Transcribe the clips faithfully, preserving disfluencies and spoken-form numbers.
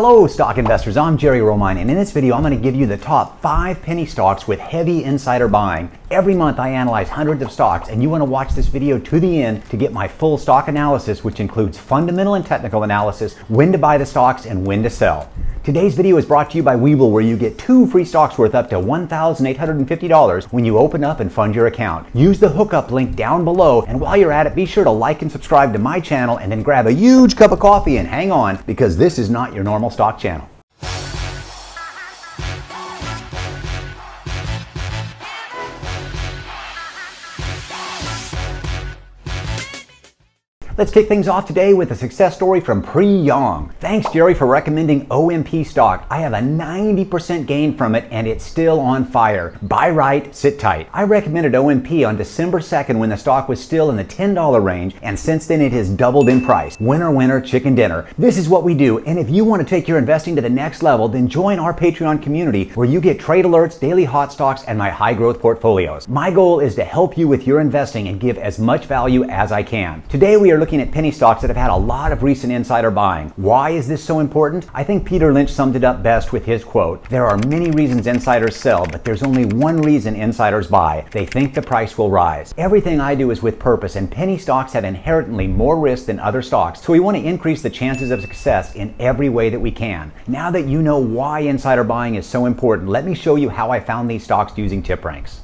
Hello stock investors, I'm Jerry Romine, and in this video I'm going to give you the top five penny stocks with heavy insider buying. Every month I analyze hundreds of stocks, and you want to watch this video to the end to get my full stock analysis, which includes fundamental and technical analysis, when to buy the stocks and when to sell. Today's video is brought to you by WeBull, where you get two free stocks worth up to one thousand eight hundred fifty dollars when you open up and fund your account. Use the hookup link down below, and while you're at it, be sure to like and subscribe to my channel, and then grab a huge cup of coffee and hang on, because this is not your normal stock channel. Let's kick things off today with a success story from Priyong. Thanks, Jerry, for recommending O M P stock. I have a ninety percent gain from it, and it's still on fire. Buy right, sit tight. I recommended O M P on December second when the stock was still in the ten dollar range, and since then it has doubled in price. Winner, winner, chicken dinner. This is what we do, and if you want to take your investing to the next level, then join our Patreon community where you get trade alerts, daily hot stocks, and my high growth portfolios. My goal is to help you with your investing and give as much value as I can. Today we are looking looking at penny stocks that have had a lot of recent insider buying. Why is this so important? I think Peter Lynch summed it up best with his quote, "There are many reasons insiders sell, but there's only one reason insiders buy. They think the price will rise." Everything I do is with purpose, and penny stocks have inherently more risk than other stocks, so we want to increase the chances of success in every way that we can. Now that you know why insider buying is so important, let me show you how I found these stocks using TipRanks.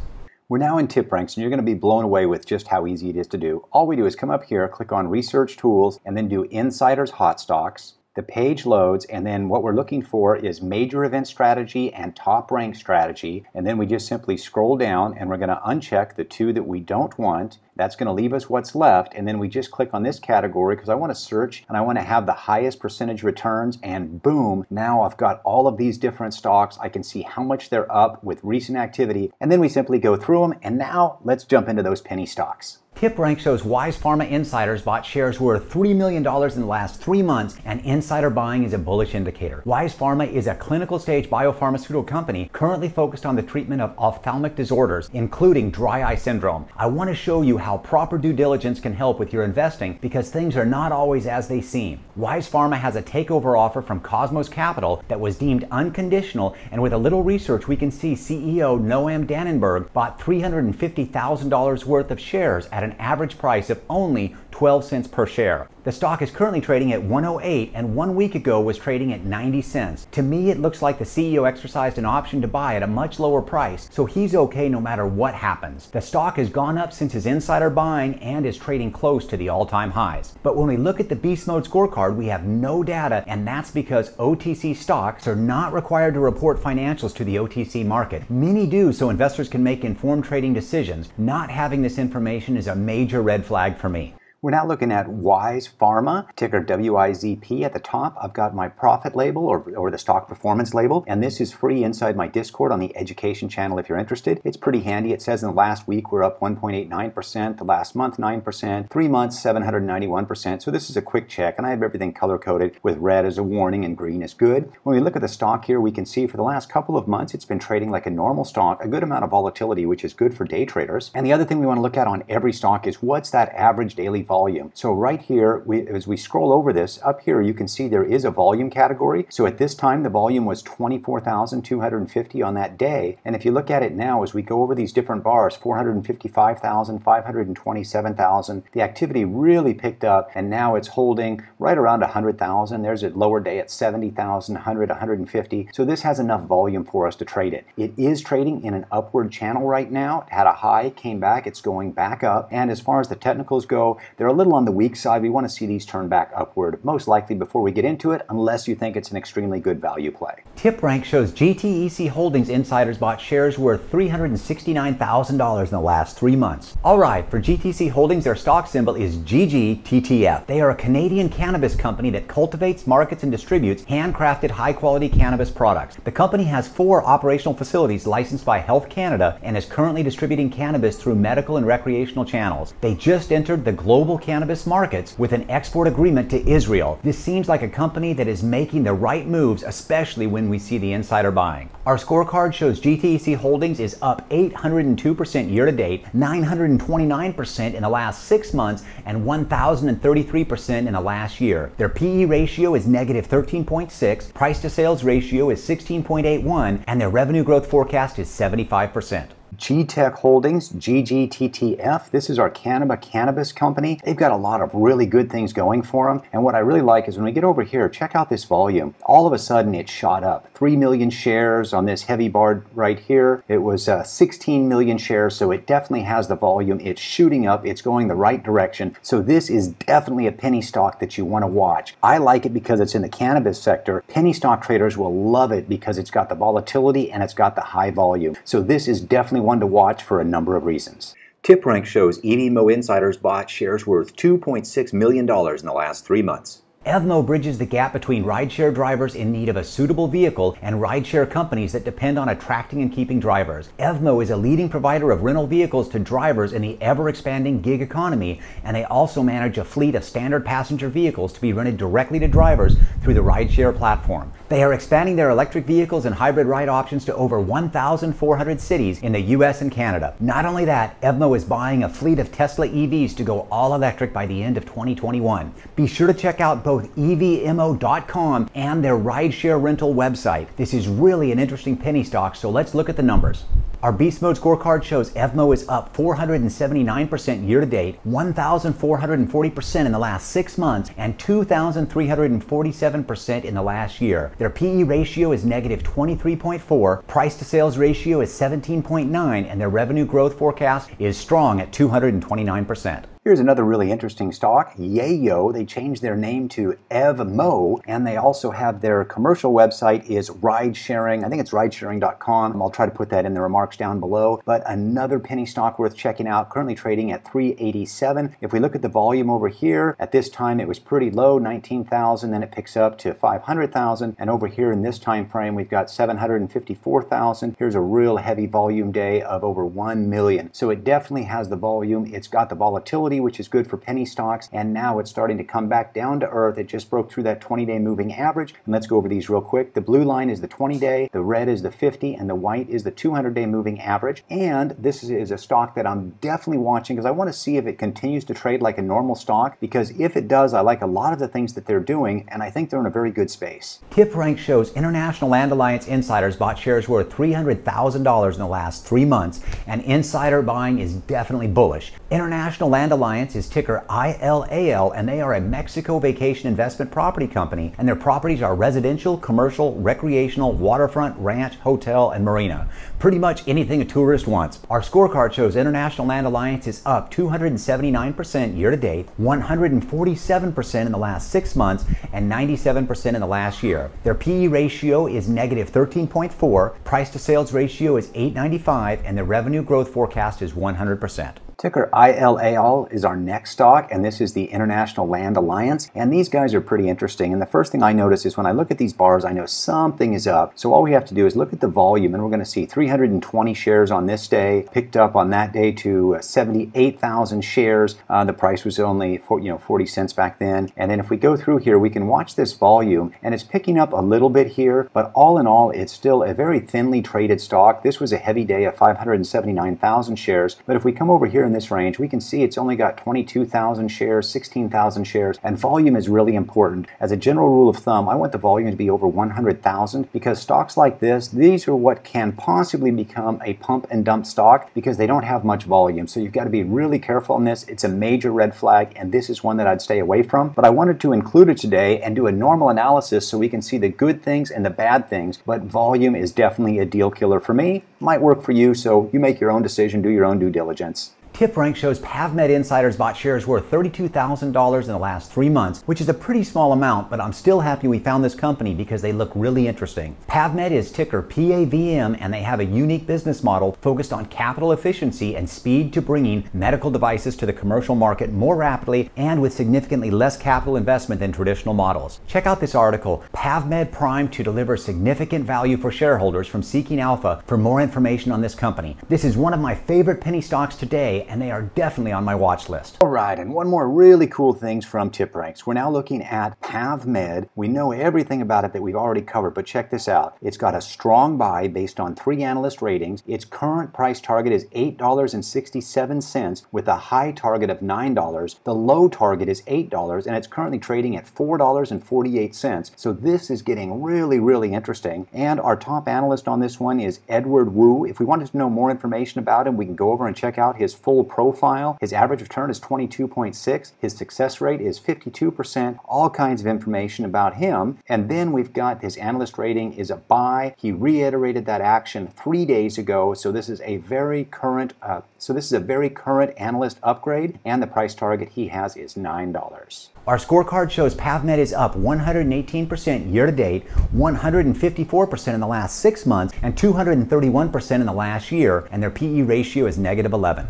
We're now in TipRanks, and you're going to be blown away with just how easy it is to do. All we do is come up here, click on Research Tools, and then do Insiders Hot Stocks. The page loads, and then what we're looking for is Major Event Strategy and Top Rank Strategy. And then we just simply scroll down, and we're going to uncheck the two that we don't want. That's going to leave us what's left, and then we just click on this category because I want to search and I want to have the highest percentage returns, and boom, now I've got all of these different stocks. I can see how much they're up with recent activity, and then we simply go through them, and now let's jump into those penny stocks. TipRanks shows Wise Pharma insiders bought shares worth three million dollars in the last three months, and insider buying is a bullish indicator. Wise Pharma is a clinical stage biopharmaceutical company currently focused on the treatment of ophthalmic disorders, including dry eye syndrome. I want to show you how proper due diligence can help with your investing, because things are not always as they seem. Wise Pharma has a takeover offer from Cosmos Capital that was deemed unconditional, and with a little research we can see C E O Noam Dannenberg bought three hundred fifty thousand dollars worth of shares at an average price of only twelve cents per share. The stock is currently trading at one oh eight, and one week ago was trading at ninety cents. To me, it looks like the C E O exercised an option to buy at a much lower price, so he's okay no matter what happens. The stock has gone up since his insider buying and is trading close to the all-time highs. But when we look at the beast mode scorecard, we have no data, and that's because O T C stocks are not required to report financials to the O T C market. Many do, so investors can make informed trading decisions. Not having this information is a major red flag for me. We're now looking at Wise Pharma, ticker W I Z P at the top. I've got my profit label or, or the stock performance label, and this is free inside my Discord on the education channel if you're interested. It's pretty handy. It says in the last week we're up one point eight nine percent, the last month nine percent, three months seven hundred ninety-one percent. So this is a quick check, and I have everything color-coded with red as a warning and green as good. When we look at the stock here, we can see for the last couple of months it's been trading like a normal stock, a good amount of volatility, which is good for day traders. And the other thing we want to look at on every stock is what's that average daily volume. Volume. So right here, we, as we scroll over this, up here you can see there is a volume category. So at this time, the volume was twenty-four thousand two hundred fifty on that day. And if you look at it now, as we go over these different bars, four hundred fifty-five thousand, five hundred twenty-seven thousand, the activity really picked up, and now it's holding right around one hundred thousand. There's a lower day at seventy thousand, one hundred, one hundred fifty. So this has enough volume for us to trade it. It is trading in an upward channel right now. It had a high, came back, it's going back up. And as far as the technicals go, they're a little on the weak side. We want to see these turn back upward, most likely before we get into it, unless you think it's an extremely good value play. TipRanks shows G T E C Holdings insiders bought shares worth three hundred sixty-nine thousand dollars in the last three months. All right, for G T C Holdings, their stock symbol is G G T T F. They are a Canadian cannabis company that cultivates, markets, and distributes handcrafted, high-quality cannabis products. The company has four operational facilities licensed by Health Canada and is currently distributing cannabis through medical and recreational channels. They just entered the global global cannabis markets with an export agreement to Israel. This seems like a company that is making the right moves, especially when we see the insider buying. Our scorecard shows G T E C Holdings is up eight hundred two percent year to date, nine hundred twenty-nine percent in the last six months, and one thousand thirty-three percent in the last year. Their P E ratio is negative thirteen point six, price to sales ratio is sixteen point eight one, and their revenue growth forecast is seventy-five percent. G T E C Holdings, G G T T F. This is our Canada cannabis company. They've got a lot of really good things going for them. And what I really like is when we get over here, check out this volume. All of a sudden, it shot up. three million shares on this heavy bar right here. It was uh, sixteen million shares, so it definitely has the volume. It's shooting up. It's going the right direction. So this is definitely a penny stock that you want to watch. I like it because it's in the cannabis sector. Penny stock traders will love it because it's got the volatility and it's got the high volume. So this is definitely one to watch for a number of reasons. TipRanks shows E V M O insiders bought shares worth two point six million dollars in the last three months. E V M O bridges the gap between rideshare drivers in need of a suitable vehicle and rideshare companies that depend on attracting and keeping drivers. E V M O is a leading provider of rental vehicles to drivers in the ever-expanding gig economy, and they also manage a fleet of standard passenger vehicles to be rented directly to drivers through the rideshare platform. They are expanding their electric vehicles and hybrid ride options to over one thousand four hundred cities in the U S and Canada. Not only that, E V M O is buying a fleet of Tesla E Vs to go all electric by the end of twenty twenty-one. Be sure to check out both both E V M O dot com and their rideshare rental website. This is really an interesting penny stock, so let's look at the numbers. Our Beast Mode scorecard shows E V M O is up four hundred seventy-nine percent year to date, one thousand four hundred forty percent in the last six months, and two thousand three hundred forty-seven percent in the last year. Their P E ratio is negative twenty-three point four, price to sales ratio is seventeen point nine, and their revenue growth forecast is strong at two hundred twenty-nine percent. Here's another really interesting stock, Yayo. They changed their name to E V M O, and they also have their commercial website is ridesharing. I think it's ridesharing dot com. I'll try to put that in the remarks down below. But another penny stock worth checking out, currently trading at three eighty-seven. If we look at the volume over here, at this time it was pretty low, nineteen thousand, then it picks up to five hundred thousand, and over here in this time frame we've got seven hundred fifty-four thousand. Here's a real heavy volume day of over one million. So it definitely has the volume. It's got the volatility, which is good for penny stocks, and now it's starting to come back down to earth. It just broke through that twenty-day moving average, and let's go over these real quick. The blue line is the twenty-day, the red is the fifty, and the white is the two hundred-day moving average, and this is a stock that I'm definitely watching because I want to see if it continues to trade like a normal stock, because if it does, I like a lot of the things that they're doing, and I think they're in a very good space. TipRanks shows International Land Alliance insiders bought shares worth three hundred thousand dollars in the last three months, and insider buying is definitely bullish. International Land Alliance Alliance is ticker I L A L, and they are a Mexico vacation investment property company, and their properties are residential, commercial, recreational, waterfront, ranch, hotel, and marina. Pretty much anything a tourist wants. Our scorecard shows International Land Alliance is up two hundred seventy-nine percent year to date, one hundred forty-seven percent in the last six months, and ninety-seven percent in the last year. Their P E ratio is negative thirteen point four, price to sales ratio is eight ninety-five, and their revenue growth forecast is one hundred percent. Ticker I L A L is our next stock, and this is the International Land Alliance, and these guys are pretty interesting. And the first thing I notice is when I look at these bars, I know something is up. So all we have to do is look at the volume, and we're going to see three hundred twenty shares on this day, picked up on that day to seventy-eight thousand shares. Uh, the price was only for, you know, forty cents back then. And then if we go through here, we can watch this volume, and it's picking up a little bit here, but all in all, it's still a very thinly traded stock. This was a heavy day of five hundred seventy-nine thousand shares, but if we come over here in this range, we can see it's only got twenty-two thousand shares, sixteen thousand shares, and volume is really important. As a general rule of thumb, I want the volume to be over one hundred thousand, because stocks like this, these are what can possibly become a pump and dump stock because they don't have much volume. So you've got to be really careful on this. It's a major red flag, and this is one that I'd stay away from. But I wanted to include it today and do a normal analysis so we can see the good things and the bad things. But volume is definitely a deal killer for me. Might work for you, so you make your own decision, do your own due diligence. TipRanks shows PAVmed insiders bought shares worth thirty-two thousand dollars in the last three months, which is a pretty small amount, but I'm still happy we found this company because they look really interesting. PAVmed is ticker P A V M, and they have a unique business model focused on capital efficiency and speed to bringing medical devices to the commercial market more rapidly and with significantly less capital investment than traditional models. Check out this article, PAVmed Prime to deliver significant value for shareholders, from Seeking Alpha, for more information on this company. This is one of my favorite penny stocks today, and they are definitely on my watch list. All right, and one more really cool things from TipRanks. We're now looking at PAVmed. We know everything about it that we've already covered, but check this out. It's got a strong buy based on three analyst ratings. Its current price target is eight dollars and sixty-seven cents with a high target of nine dollars. The low target is eight dollars, and it's currently trading at four dollars and forty-eight cents. So this is getting really, really interesting. And our top analyst on this one is Edward Wu. If we wanted to know more information about him, we can go over and check out his full profile. His average return is twenty-two point six. His success rate is fifty-two percent. All kinds of information about him. And then we've got his analyst rating is a buy. He reiterated that action three days ago. So this is a very current, uh, so this is a very current analyst upgrade. And the price target he has is nine dollars. Our scorecard shows PAVmed is up one hundred eighteen percent year to date, one hundred fifty-four percent in the last six months, and two hundred thirty-one percent in the last year, and their P E ratio is negative eleven.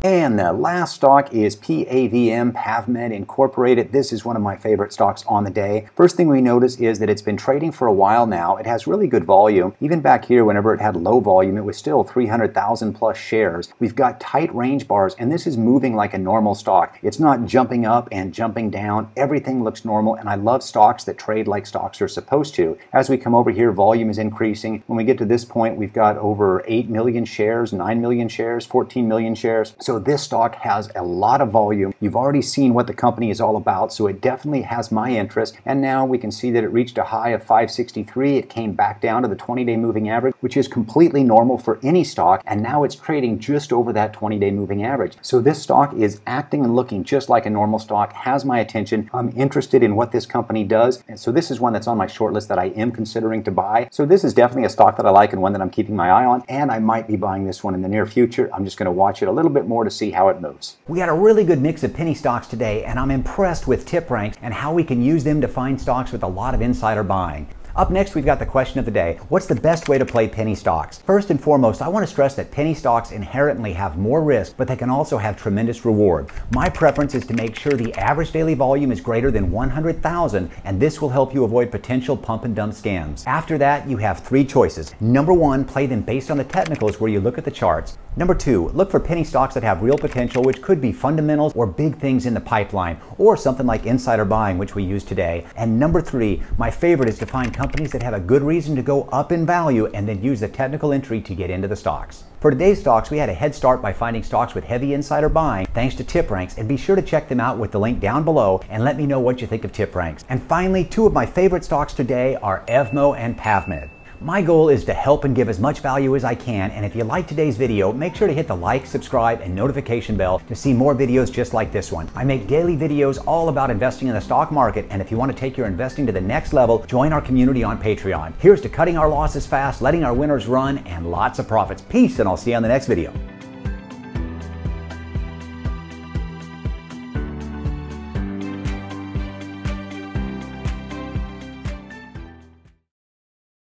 And the last stock is P A V M, PAVmed Incorporated. This is one of my favorite stocks on the day. First thing we notice is that it's been trading for a while now. It has really good volume. Even back here, whenever it had low volume, it was still three hundred thousand plus shares. We've got tight range bars, and this is moving like a normal stock. It's not jumping up and jumping down. Everything looks normal, and I love stocks that trade like stocks are supposed to. As we come over here, volume is increasing. When we get to this point, we've got over eight million shares, nine million shares, fourteen million shares. So this stock has a lot of volume. You've already seen what the company is all about, so it definitely has my interest. And now we can see that it reached a high of five sixty-three. It came back down to the twenty-day moving average, which is completely normal for any stock. And now it's trading just over that twenty-day moving average. So this stock is acting and looking just like a normal stock, has my attention. I'm interested in what this company does. And so this is one that's on my short list that I am considering to buy. So this is definitely a stock that I like and one that I'm keeping my eye on. And I might be buying this one in the near future. I'm just going to watch it a little bit more to see how it moves. We had a really good mix of penny stocks today, and I'm impressed with TipRanks and how we can use them to find stocks with a lot of insider buying. Up next, we've got the question of the day. What's the best way to play penny stocks? First and foremost, I want to stress that penny stocks inherently have more risk, but they can also have tremendous reward. My preference is to make sure the average daily volume is greater than one hundred thousand, and this will help you avoid potential pump and dump scams. After that, you have three choices. Number one, play them based on the technicals where you look at the charts. Number two, look for penny stocks that have real potential, which could be fundamentals or big things in the pipeline, or something like insider buying, which we use today. And number three, my favorite is to find companies companies that have a good reason to go up in value and then use the technical entry to get into the stocks. For today's stocks, we had a head start by finding stocks with heavy insider buying thanks to TipRanks, and be sure to check them out with the link down below and let me know what you think of TipRanks. And finally, two of my favorite stocks today are E V M O and PAVmed. My goal is to help and give as much value as I can, and if you like today's video, make sure to hit the like, subscribe, and notification bell to see more videos just like this one. I make daily videos all about investing in the stock market, and if you want to take your investing to the next level, join our community on Patreon. Here's to cutting our losses fast, letting our winners run, and lots of profits. Peace, and I'll see you on the next video.